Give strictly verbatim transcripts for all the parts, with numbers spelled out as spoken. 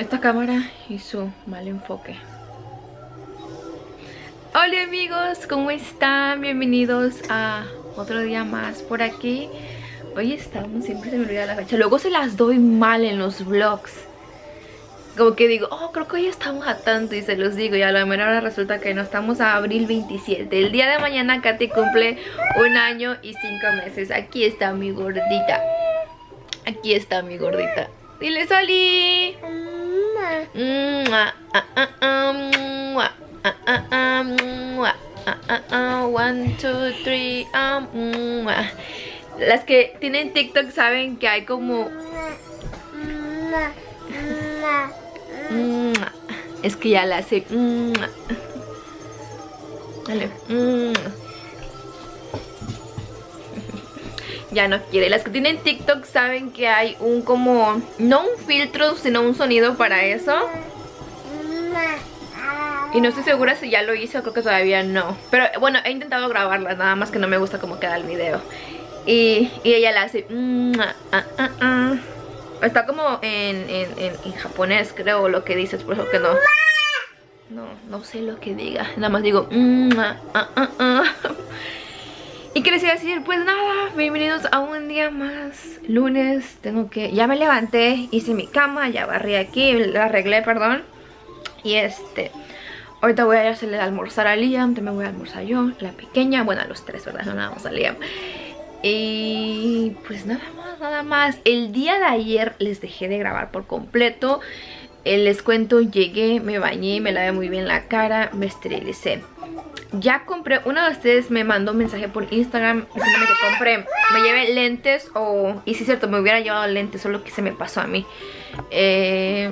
esta cámara y su mal enfoque. Hola amigos, ¿cómo están? Bienvenidos a otro día más por aquí. Hoy estamos, siempre se me olvida la fecha. Luego se las doy mal en los vlogs. Como que digo, oh, creo que hoy estamos a tanto y se los digo. Y a la mera hora resulta que no, estamos a abril veintisiete. El día de mañana Katy cumple un año y cinco meses. Aquí está mi gordita. Aquí está mi gordita. Dile, Soli. One, two, three. Las que tienen TikTok saben que hay como... Es que ya la hace. Dale. Ya no quiere. Las que tienen TikTok saben que hay un como... No un filtro, sino un sonido para eso. Y no estoy segura si ya lo hice o creo que todavía no. Pero bueno, he intentado grabarlas, nada más que no me gusta cómo queda el video. Y, y ella la hace. Está como en, en, en, en japonés, creo, lo que dices, por eso que no. No, no sé lo que diga. Nada más digo. ¿Y qué les iba a decir? Pues nada, bienvenidos a un día más. Lunes, tengo que... Ya me levanté, hice mi cama, ya barrí aquí, la arreglé, perdón. Y este... Ahorita voy a hacerle almorzar a Liam, también voy a almorzar yo, la pequeña, bueno, a los tres, ¿verdad? No, nada más a Liam. Y pues nada más, nada más. El día de ayer les dejé de grabar por completo. Eh, les cuento, llegué, me bañé, me lavé muy bien la cara, me esterilicé. Ya compré, uno de ustedes me mandó un mensaje por Instagram diciéndome que compré, me llevé lentes o... Y sí, cierto, me hubiera llevado lentes, solo que se me pasó a mí. Eh...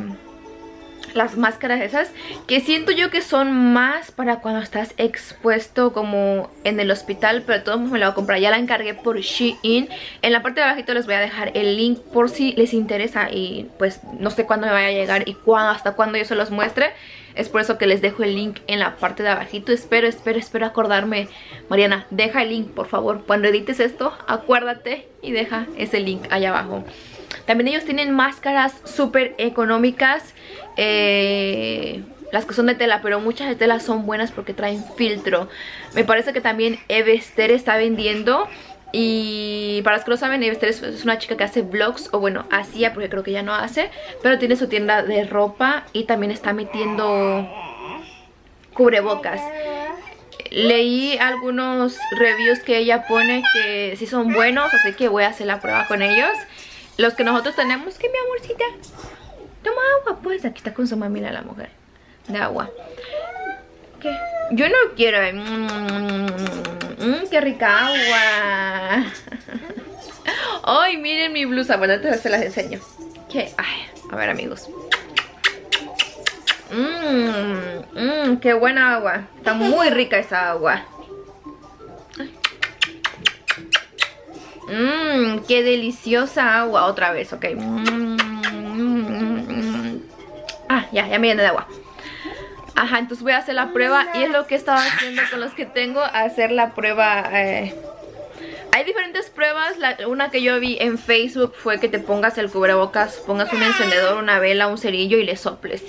Las máscaras esas que siento yo que son más para cuando estás expuesto como en el hospital, pero de todos modos me la voy a comprar. Ya la encargué por Shein. En la parte de abajito les voy a dejar el link por si les interesa. Y pues no sé cuándo me vaya a llegar y cuándo, hasta cuándo yo se los muestre. Es por eso que les dejo el link en la parte de abajito. Espero, espero, espero acordarme. Mariana, deja el link, por favor. Cuando edites esto, acuérdate y deja ese link allá abajo. También ellos tienen máscaras súper económicas. Eh, las que son de tela, pero muchas de tela son buenas porque traen filtro. Me parece que también Evester está vendiendo. Y para los que lo saben, Evester es una chica que hace vlogs, o bueno, hacía, porque creo que ya no hace, pero tiene su tienda de ropa y también está metiendo cubrebocas. Leí algunos reviews que ella pone que sí son buenos, así que voy a hacer la prueba con ellos. Los que nosotros tenemos, que mi amorcita... Toma agua, pues. Aquí está con su mamila la mujer. De agua. ¿Qué? Yo no quiero. Mmm, qué rica agua. Ay, miren mi blusa. Bueno, entonces se las enseño. ¿Qué? Ay, a ver, amigos. Mmm, mmm, qué buena agua. Está muy rica esa agua. Mmm, qué deliciosa agua. Otra vez, ok. Mmm. Ah, ya, ya me llené de agua. Ajá, entonces voy a hacer la prueba. Y es lo que he estado haciendo con los que tengo. Hacer la prueba. eh. Hay diferentes pruebas. La, una que yo vi en Facebook fue que te pongas el cubrebocas, pongas un encendedor, una vela, un cerillo y le soples.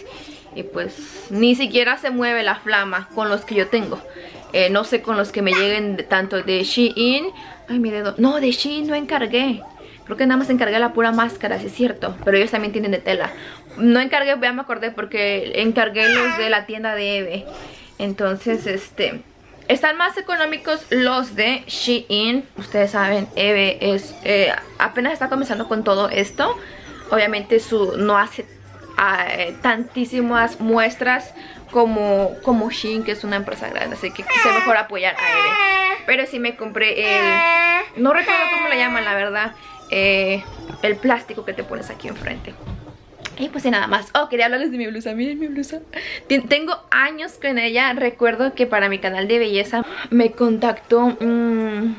Y pues ni siquiera se mueve la flama con los que yo tengo. eh, No sé con los que me lleguen de, tanto de Shein. Ay, mi dedo. No, de Shein no encargué. Creo que nada más encargué la pura máscara, sí es cierto. Pero ellos también tienen de tela. No encargué, ya me acordé, porque encargué los de la tienda de Eve. Entonces, este... Están más económicos los de Shein. Ustedes saben, Eve es... Eh, apenas está comenzando con todo esto. Obviamente su no hace eh, tantísimas muestras como, como Shein, que es una empresa grande. Así que quise mejor apoyar a Eve. Pero sí me compré el... No recuerdo cómo la llaman, la verdad. Eh, el plástico que te pones aquí enfrente. Y pues nada más. Oh, quería hablarles de mi blusa. Miren mi blusa. T- tengo años con ella. Recuerdo que para mi canal de belleza me contactó... Mmm,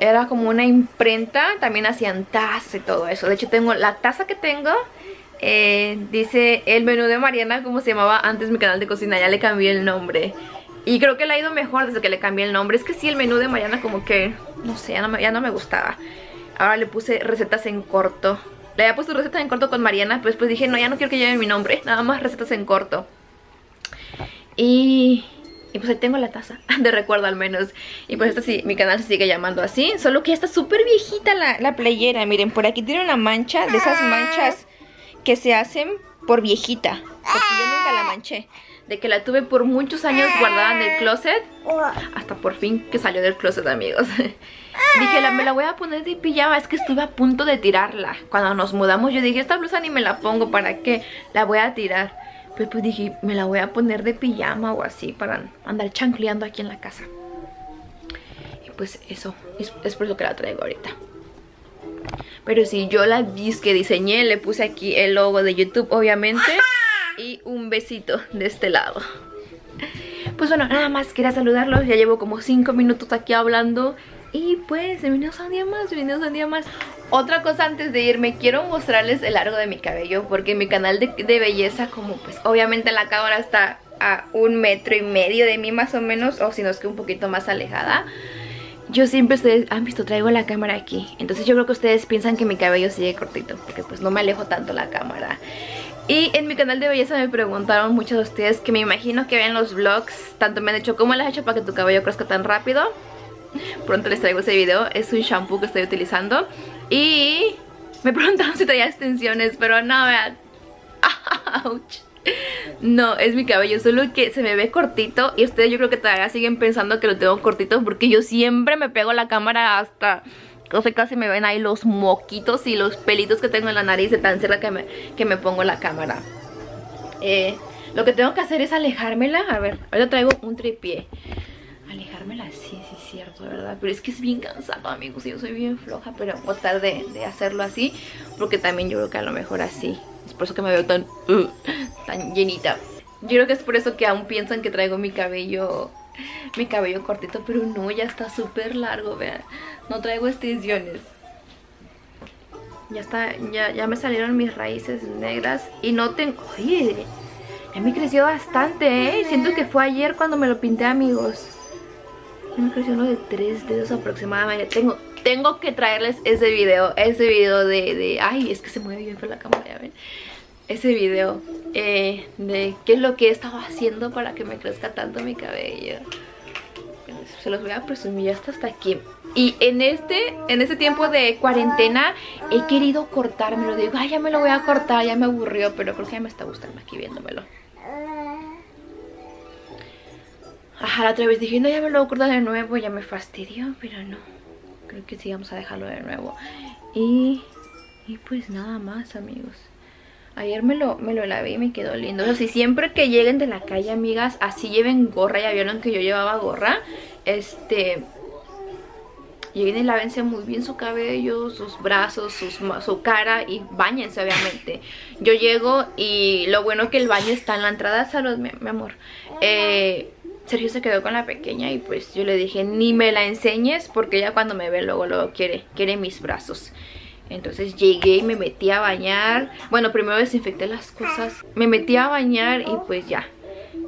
era como una imprenta. También hacían tazas y todo eso. De hecho, tengo la taza que tengo. Eh, dice el menú de Mariana, como se llamaba antes mi canal de cocina. Ya le cambié el nombre. Y creo que le ha ido mejor desde que le cambié el nombre. Es que sí, el menú de Mariana como que... No sé, ya no me, ya no me gustaba. Ahora le puse recetas en corto. Le había puesto recetas en corto con Mariana, pero después dije, no, ya no quiero que lleven mi nombre, nada más recetas en corto. Y... Y pues ahí tengo la taza, de recuerdo al menos. Y pues esta sí, mi canal se sigue llamando así. Solo que ya está súper viejita la, la playera. Miren, por aquí tiene una mancha, de esas manchas que se hacen por viejita, porque yo nunca la manché. De que la tuve por muchos años guardada en el closet, hasta por fin que salió del closet, amigos. Dije, la, me la voy a poner de pijama. Es que estuve a punto de tirarla. Cuando nos mudamos yo dije, esta blusa ni me la pongo, ¿para qué? La voy a tirar. Pues, pues dije, me la voy a poner de pijama o así para andar chancleando aquí en la casa. Y pues eso, es, es por eso que la traigo ahorita. Pero sí, yo la disque diseñé, le puse aquí el logo de YouTube, obviamente. Y un besito de este lado. Pues bueno, nada más quería saludarlos. Ya llevo como cinco minutos aquí hablando. Y pues, bienvenidos a un día más, bienvenidos a un día más. Otra cosa antes de irme, quiero mostrarles el largo de mi cabello, porque mi canal de, de belleza, como pues obviamente la cámara está a un metro y medio de mí más o menos, o si no es que un poquito más alejada. Yo siempre, ustedes han visto, traigo la cámara aquí. Entonces yo creo que ustedes piensan que mi cabello sigue cortito, porque pues no me alejo tanto la cámara. Y en mi canal de belleza me preguntaron muchos de ustedes, que me imagino que ven los vlogs, tanto me han dicho, ¿cómo las has hecho para que tu cabello crezca tan rápido? Pronto les traigo ese video, es un shampoo que estoy utilizando. Y me preguntaron si traía extensiones, pero no, vean. Ouch. No, es mi cabello, solo que se me ve cortito. Y ustedes yo creo que todavía siguen pensando que lo tengo cortito, porque yo siempre me pego la cámara hasta... O sea, casi me ven ahí los moquitos y los pelitos que tengo en la nariz de tan cerca que me, que me pongo la cámara. Eh, lo que tengo que hacer es alejármela. A ver, ahora traigo un tripié. Alejármela, sí, sí es cierto, ¿verdad? Pero es que es bien cansado, amigos. Yo soy bien floja, pero voy a tratar de, de hacerlo así. Porque también yo creo que a lo mejor así. Es por eso que me veo tan, uh, tan llenita. Yo creo que es por eso que aún piensan que traigo mi cabello... Mi cabello cortito, pero no, ya está súper largo, vean. No traigo extensiones. Ya está, ya, ya me salieron mis raíces negras. Y no tengo... Oye, ya me creció bastante, ¿eh? Siento que fue ayer cuando me lo pinté, amigos. Ya me creció uno de tres dedos aproximadamente. Tengo, tengo que traerles ese video. Ese video de... de ay, es que se mueve bien por la cámara, ya ven. Ese video eh, de qué es lo que he estado haciendo para que me crezca tanto mi cabello. Se los voy a presumir hasta hasta aquí. Y en este, en este tiempo de cuarentena he querido cortármelo. Digo, ay, ya me lo voy a cortar, ya me aburrió, pero creo que ya me está gustando aquí viéndomelo. Ajá, la otra vez dije, no, ya me lo voy a cortar de nuevo, ya me fastidió, pero no. Creo que sí, vamos a dejarlo de nuevo. Y, y pues nada más, amigos. Ayer me lo, me lo lavé y me quedó lindo. O sea, si siempre que lleguen de la calle, amigas, así lleven gorra. Ya vieron que yo llevaba gorra. Este... Lleguen y lávense muy bien su cabello, sus brazos, sus, su cara. Y báñense, obviamente. Yo llego y lo bueno que el baño está en la entrada. Salud, mi, mi amor. Eh... Sergio se quedó con la pequeña y pues yo le dije, ni me la enseñes, porque ella cuando me ve luego, luego quiere, quiere mis brazos. Entonces llegué y me metí a bañar. Bueno, primero desinfecté las cosas. Me metí a bañar y pues ya.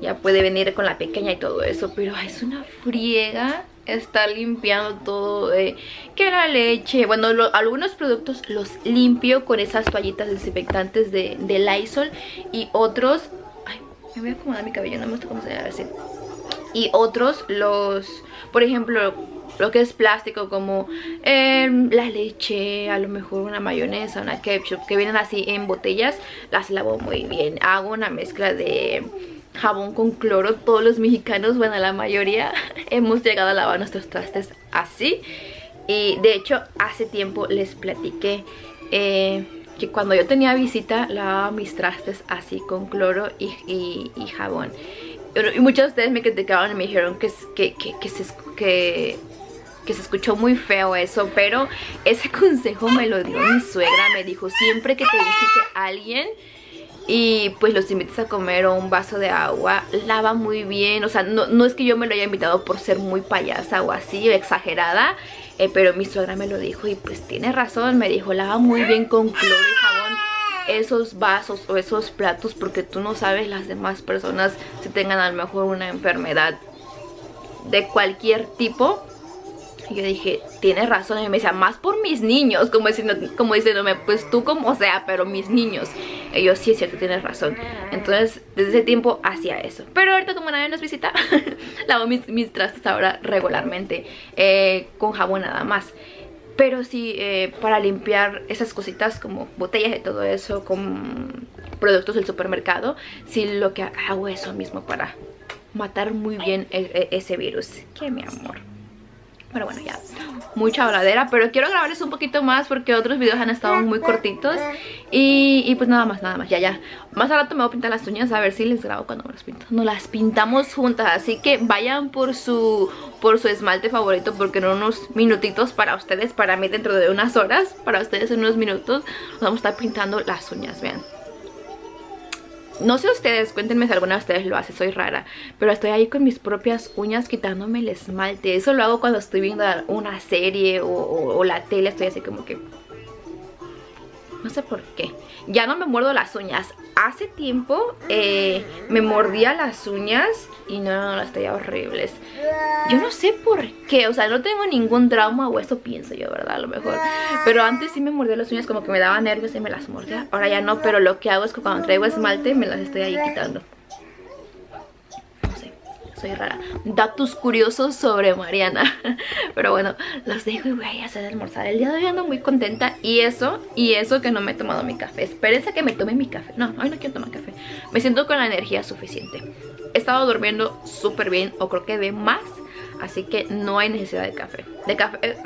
Ya puede venir con la pequeña y todo eso. Pero ay, es una friega estar limpiando todo. Eh, que la leche. Bueno, lo, algunos productos los limpio con esas toallitas desinfectantes de, de Lysol. Y otros... Ay, me voy a acomodar mi cabello. No me gusta cómo se ve. A ver si... Y otros los... Por ejemplo... Lo que es plástico, como eh, la leche, a lo mejor una mayonesa, una ketchup, que vienen así en botellas, las lavo muy bien. Hago una mezcla de jabón con cloro. Todos los mexicanos, bueno, la mayoría, hemos llegado a lavar nuestros trastes así. Y de hecho, hace tiempo les platiqué eh, que cuando yo tenía visita, lavaba mis trastes así con cloro y, y, y jabón. Y muchos de ustedes me criticaron y me dijeron que, que, que, que se... Que, que se escuchó muy feo eso, pero ese consejo me lo dio mi suegra. Me dijo, siempre que te visite a alguien y pues los invites a comer o un vaso de agua, lava muy bien. O sea, no, no es que yo me lo haya invitado por ser muy payasa o así, o exagerada, eh, pero mi suegra me lo dijo y pues tiene razón. Me dijo, lava muy bien con cloro y jabón esos vasos o esos platos, porque tú no sabes las demás personas si tengan a lo mejor una enfermedad de cualquier tipo. Y yo dije, tienes razón. Y me decía, más por mis niños. Como diciendo, como diciéndome, pues tú como sea, pero mis niños. Y yo, sí, es cierto, tienes razón. Entonces, desde ese tiempo hacía eso. Pero ahorita, como nadie nos visita, lavo mis, mis trastes ahora regularmente. Eh, con jabón nada más. Pero sí, eh, para limpiar esas cositas como botellas y todo eso, con productos del supermercado, sí lo que hago es eso mismo para matar muy bien el, el, ese virus. Que mi amor. Pero bueno, ya, mucha habladera, pero quiero grabarles un poquito más porque otros videos han estado muy cortitos. Y, y pues nada más, nada más, ya, ya. Más al rato me voy a pintar las uñas, a ver si les grabo cuando me las pinto. Nos las pintamos juntas, así que vayan por su, por su esmalte favorito, porque en unos minutitos para ustedes, para mí dentro de unas horas, para ustedes en unos minutos, nos vamos a estar pintando las uñas, vean. No sé ustedes, cuéntenme si alguna de ustedes lo hace, soy rara. Pero estoy ahí con mis propias uñas quitándome el esmalte. Eso lo hago cuando estoy viendo una serie o, o, o la tele, estoy así como que... No sé por qué. Ya no me muerdo las uñas. Hace tiempo eh, me mordía las uñas y no, no, las tenía horribles. Yo no sé por qué, o sea, no tengo ningún trauma o eso pienso yo, ¿verdad? A lo mejor. Pero antes sí me mordía las uñas, como que me daba nervios y me las mordía. Ahora ya no, pero lo que hago es que cuando traigo esmalte me las estoy ahí quitando. No sé, soy rara. Datos curiosos sobre Mariana. Pero bueno, los dejo y voy a hacer almorzar. El día de hoy ando muy contenta. Y eso, y eso que no me he tomado mi café. Espérense a que me tome mi café. No, hoy no quiero tomar café. Me siento con la energía suficiente. He estado durmiendo súper bien, o creo que de más. Así que no hay necesidad de café. De café eh,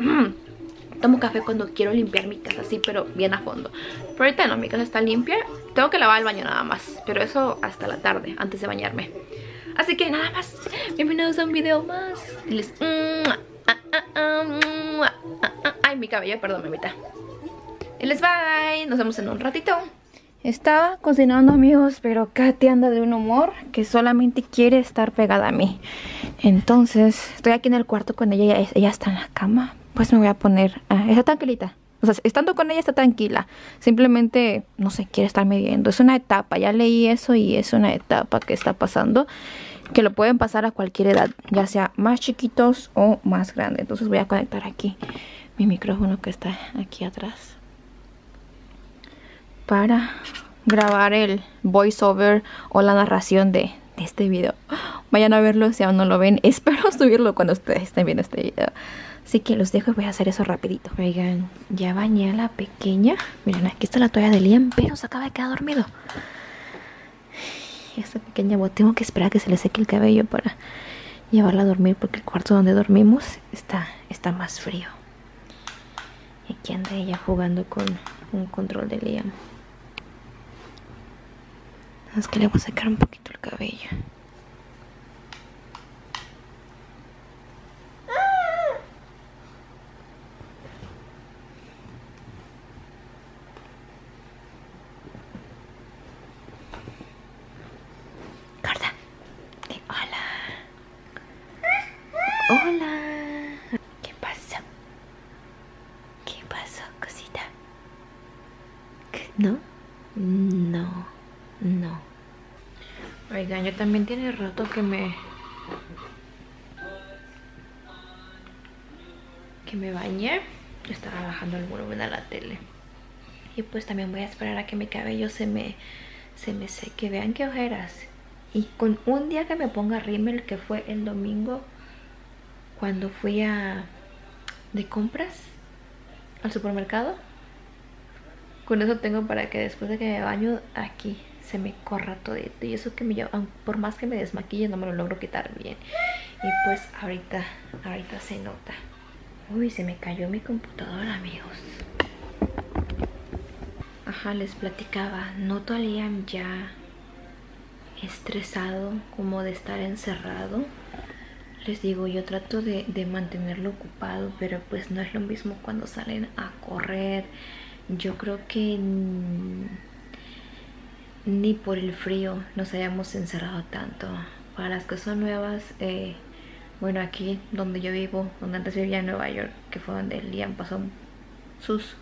tomo café cuando quiero limpiar mi casa, sí, pero bien a fondo. Pero ahorita no, mi casa está limpia. Tengo que lavar el baño nada más, pero eso hasta la tarde, antes de bañarme. Así que nada más, bienvenidos a un video más. Les... Ay, mi cabello, perdón, mamita. Y les bye, nos vemos en un ratito. Estaba cocinando, amigos, pero Katy anda de un humor que solamente quiere estar pegada a mí. Entonces, estoy aquí en el cuarto con ella, ella, ella está en la cama. Pues me voy a poner... Ah, está tranquilita. O sea, estando con ella está tranquila. Simplemente, no sé, quiere estar midiendo. Es una etapa, ya leí eso y es una etapa que está pasando. Que lo pueden pasar a cualquier edad, ya sea más chiquitos o más grandes. Entonces voy a conectar aquí mi micrófono que está aquí atrás, para grabar el voiceover o la narración de, de este video. Vayan a verlo si aún no lo ven. Espero subirlo cuando ustedes estén viendo este video. Así que los dejo y voy a hacer eso rapidito. Oigan, ya bañé a la pequeña. Miren, aquí está la toalla de Liam, pero se acaba de quedar dormido. Esta pequeña, bueno, tengo que esperar a que se le seque el cabello para llevarla a dormir, porque el cuarto donde dormimos está, está más frío. Y aquí anda ella jugando con un control de Liam. Es que le voy a sacar un poquito el cabello. Corta. Eh, hola. Hola. ¿Qué pasó? ¿Qué pasó, cosita? ¿Qué? ¿No? No. No. Oigan, yo también tiene rato que me... Que me bañé. Yo estaba bajando el volumen a la tele. Y pues también voy a esperar a que mi cabello se me... Se me seque. Vean qué ojeras. Y con un día que me ponga rímel, que fue el domingo, cuando fui a... De compras. Al supermercado. Con eso tengo para que después de que me baño aquí... se me corra todito. Y eso que me lleva, por más que me desmaquille, no me lo logro quitar bien. Y pues ahorita, ahorita se nota. Uy, se me cayó mi computadora, amigos. Ajá, les platicaba. Noto a Liam ya estresado, como de estar encerrado. Les digo, yo trato de, de mantenerlo ocupado, pero pues no es lo mismo cuando salen a correr. Yo creo que... ni por el frío nos hayamos encerrado tanto. Para las cosas nuevas, eh, bueno, aquí donde yo vivo, donde antes vivía en Nueva York, que fue donde Liam pasó sus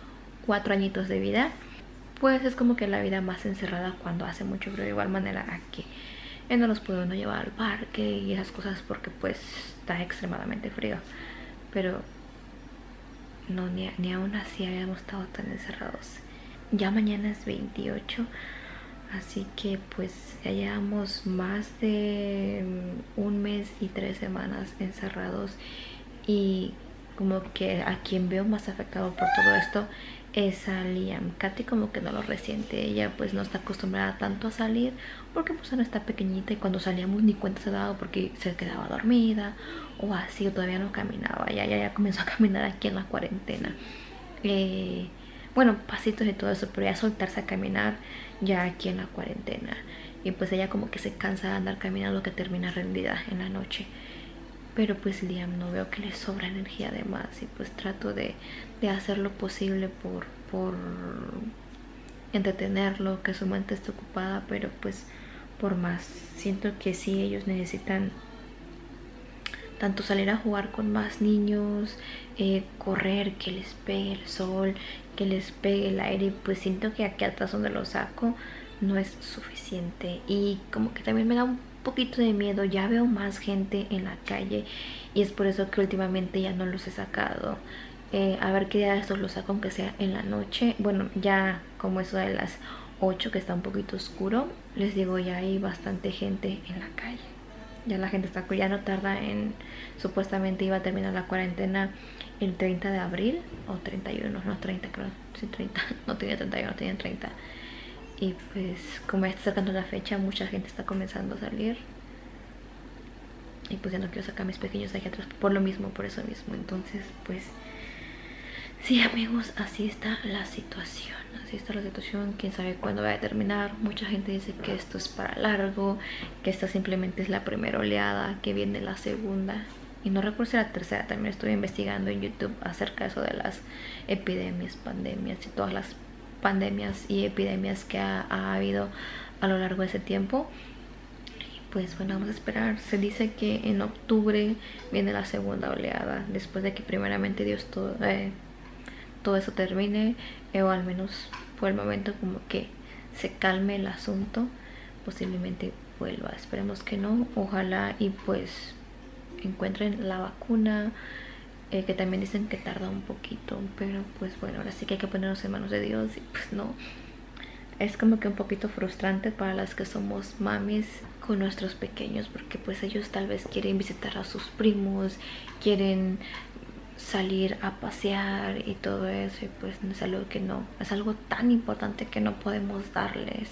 cuatro añitos de vida, pues es como que la vida más encerrada cuando hace mucho frío. De igual manera aquí, eh, no los puedo uno llevar al parque y esas cosas porque pues está extremadamente frío. Pero no, ni, ni aún así habíamos estado tan encerrados. Ya mañana es veintiocho, así que pues ya llevamos más de un mes y tres semanas encerrados, y como que a quien veo más afectado por todo esto es a Liam. Katy como que no lo resiente, ella pues no está acostumbrada tanto a salir porque pues no está pequeñita, y cuando salíamos ni cuenta se daba porque se quedaba dormida o así, o todavía no caminaba. Ya, ya, ya comenzó a caminar aquí en la cuarentena, eh, bueno, pasitos y todo eso, pero ya soltarse a caminar ya aquí en la cuarentena. Y pues ella como que se cansa de andar caminando, que termina rendida en la noche. Pero pues Liam no, veo que le sobra energía de más, y pues trato de, de hacer lo posible por, por entretenerlo, que su mente esté ocupada, pero pues por más. Siento que sí, ellos necesitan tanto salir a jugar con más niños, eh, correr, que les pegue el sol, que les pegue el aire, pues siento que aquí atrás donde lo saco no es suficiente. Y como que también me da un poquito de miedo, ya veo más gente en la calle y es por eso que últimamente ya no los he sacado. Eh, a ver qué día de estos los saco, aunque sea en la noche. Bueno, ya como eso de las ocho, que está un poquito oscuro, les digo, ya hay bastante gente en la calle. Ya la gente está, ya no tarda en, supuestamente iba a terminar la cuarentena el treinta de abril o treinta y uno, no treinta, creo, sí, treinta, no tenía treinta y uno, tenía treinta. Y pues como ya está sacando la fecha, mucha gente está comenzando a salir, y pues ya no quiero sacar a mis pequeños de aquí atrás por lo mismo, por eso mismo. Entonces pues sí, amigos, así está la situación, así está la situación. Quién sabe cuándo va a terminar. Mucha gente dice que esto es para largo, que esta simplemente es la primera oleada, que viene la segunda, y no recuerdo si la tercera. También estuve investigando en YouTube acerca de eso de las epidemias, pandemias y todas las pandemias y epidemias que ha, ha habido a lo largo de ese tiempo. Y pues bueno, vamos a esperar. Se dice que en octubre viene la segunda oleada, después de que primeramente Dios todo, eh, todo eso termine, eh, o al menos por el momento como que se calme el asunto, posiblemente vuelva. Esperemos que no, ojalá y pues encuentren la vacuna. Eh, que también dicen que tarda un poquito, pero pues bueno, ahora sí que hay que ponernos en manos de Dios. Y pues no, es como que un poquito frustrante para las que somos mamis con nuestros pequeños, porque pues ellos tal vez quieren visitar a sus primos, quieren salir a pasear y todo eso, y pues es algo que no, es algo tan importante que no podemos darles.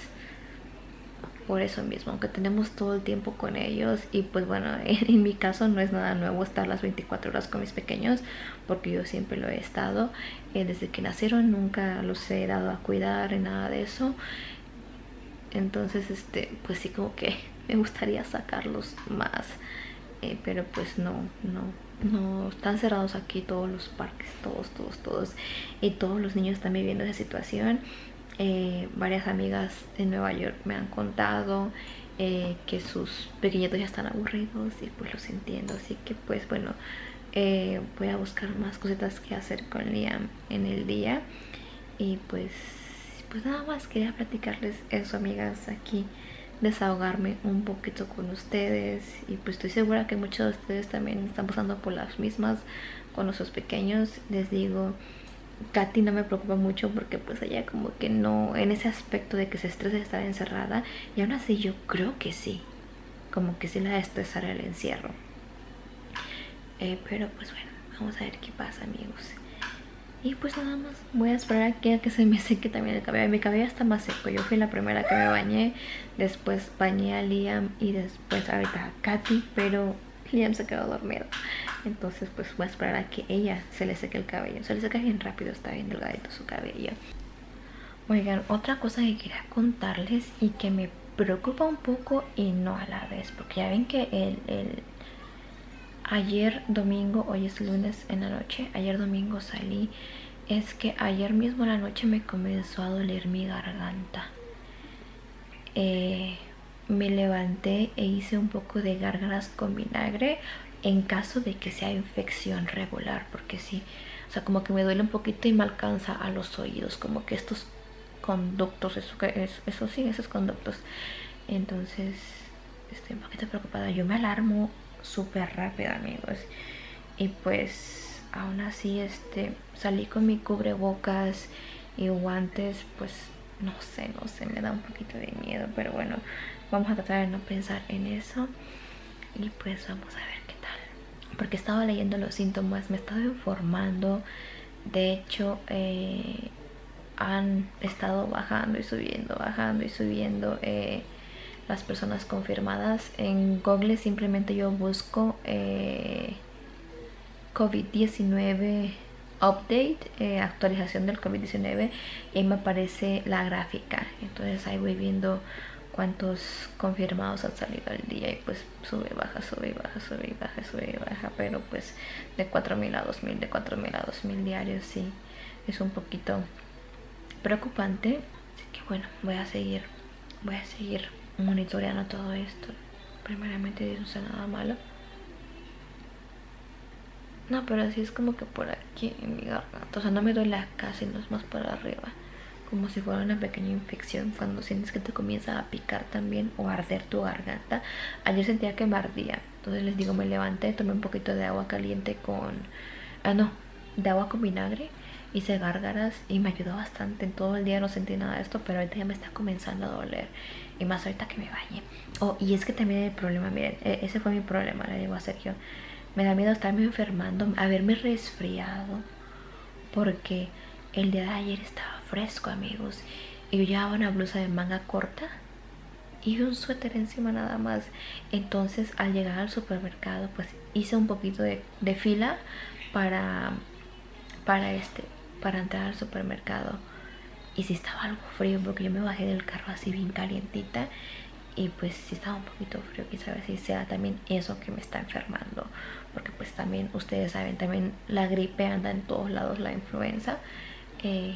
Por eso mismo, aunque tenemos todo el tiempo con ellos. Y pues bueno, en, en mi caso no es nada nuevo estar las veinticuatro horas con mis pequeños, porque yo siempre lo he estado, eh, desde que nacieron. Nunca los he dado a cuidar y nada de eso. Entonces este pues sí, como que me gustaría sacarlos más, eh, pero pues no, no, no, están cerrados aquí todos los parques, todos, todos, todos, y todos los niños están viviendo esa situación. Eh, varias amigas en Nueva York me han contado eh, que sus pequeñitos ya están aburridos, y pues los entiendo. Así que pues bueno, eh, voy a buscar más cositas que hacer con Liam en el día. Y pues, pues nada más quería platicarles eso, amigas, aquí desahogarme un poquito con ustedes. Y pues estoy segura que muchos de ustedes también están pasando por las mismas con nuestros pequeños. Les digo, Katy no me preocupa mucho porque pues ella como que no, en ese aspecto de que se estresa estar encerrada, y aún así yo creo que sí, como que sí la estresará el encierro, eh, pero pues bueno, vamos a ver qué pasa, amigos. Y pues nada más, voy a esperar aquí a que se me seque también el cabello. Mi cabello está más seco, yo fui la primera que me bañé, después bañé a Liam y después ahorita a Katy, pero Liam se quedó dormido. Entonces pues voy a esperar a que ella se le seque el cabello. Se le seca bien rápido, está bien delgadito su cabello. Oigan, otra cosa que quería contarles y que me preocupa un poco y no a la vez, porque ya ven que el, el... ayer domingo, hoy es lunes en la noche, ayer domingo salí. Es que ayer mismo en la noche me comenzó a doler mi garganta. Eh... Me levanté e hice un poco de gárgaras con vinagre en caso de que sea infección regular, porque sí, o sea, como que me duele un poquito y me alcanza a los oídos, como que estos conductos, eso, eso, eso sí, esos conductos. Entonces estoy un poquito preocupada, yo me alarmo súper rápido, amigos, y pues aún así este salí con mi cubrebocas y guantes, pues no sé, no sé, me da un poquito de miedo, pero bueno, vamos a tratar de no pensar en eso y pues vamos a ver qué tal, porque estaba leyendo los síntomas, me estaba informando, de hecho eh, han estado bajando y subiendo, bajando y subiendo eh, las personas confirmadas. En Google simplemente yo busco eh, COVID diecinueve update, eh, actualización del COVID diecinueve, y ahí me aparece la gráfica, entonces ahí voy viendo cuántos confirmados han salido al día y pues sube, baja, sube, baja, sube, baja, sube, baja, pero pues de cuatro mil a dos mil, de cuatro mil a dos mil diarios, sí, es un poquito preocupante, así que bueno, voy a seguir, voy a seguir monitoreando todo esto, primeramente Dios no sea nada malo. No, pero así es como que por aquí en mi garganta, o sea, no me duele acá, sino es más para arriba, como si fuera una pequeña infección cuando sientes que te comienza a picar también o a arder tu garganta. Ayer sentía que me ardía, entonces les digo, me levanté, tomé un poquito de agua caliente con, ah no, de agua con vinagre, hice gárgaras y me ayudó bastante. En todo el día no sentí nada de esto, pero ahorita ya me está comenzando a doler, y más ahorita que me bañé. Oh, y es que también el problema, miren, ese fue mi problema, le digo a Sergio, me da miedo estarme enfermando, haberme resfriado, porque el día de ayer estaba fresco, amigos, y yo llevaba una blusa de manga corta y un suéter encima nada más. Entonces al llegar al supermercado pues hice un poquito de, de fila para, para, este, para entrar al supermercado, y sí estaba algo frío, porque yo me bajé del carro así bien calientita, y pues sí estaba un poquito frío. Quizá a ver si sea también eso que me está enfermando, porque pues también ustedes saben, también la gripe anda en todos lados, la influenza, eh,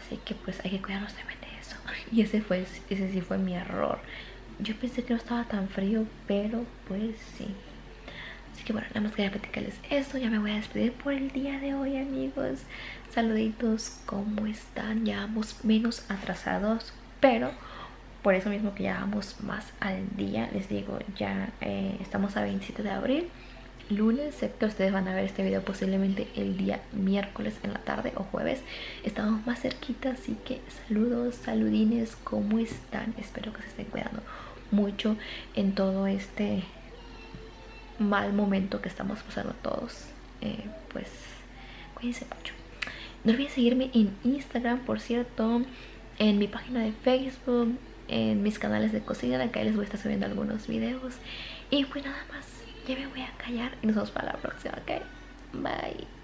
así que pues hay que cuidarnos también de eso. Y ese fue, ese sí fue mi error, yo pensé que no estaba tan frío, pero pues sí. Así que bueno, nada más quería platicarles eso, ya me voy a despedir por el día de hoy, amigos. Saluditos, ¿cómo están? Ya vamos menos atrasados, pero por eso mismo que ya vamos más al día, les digo, ya eh, estamos a veintisiete de abril, lunes, sé que ustedes van a ver este video posiblemente el día miércoles en la tarde o jueves, estamos más cerquita, así que saludos, saludines, ¿cómo están? Espero que se estén cuidando mucho en todo este mal momento que estamos pasando todos, eh, pues cuídense mucho. No olviden seguirme en Instagram, por cierto, en mi página de Facebook, en mis canales de cocina, acá les voy a estar subiendo algunos videos. Y pues nada más, ya me voy a callar y nos vemos para la próxima, ¿ok? Bye.